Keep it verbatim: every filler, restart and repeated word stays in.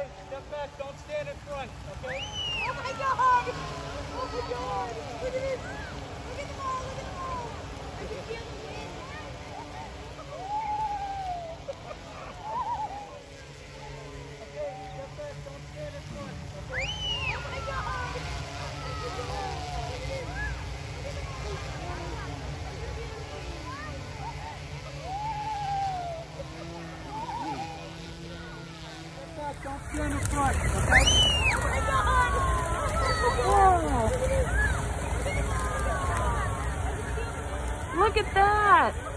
away, step back, don't stand in front, okay? Oh my God! Oh my God! Look at this! Look at the ball, look at the ball! I can feel the wind! Okay, step back, don't stand in front, okay? Oh my God! Look at this! Look at the ball! I can feel the wind! Don't stand in front, okay? Oh my God! Oh. Look at that!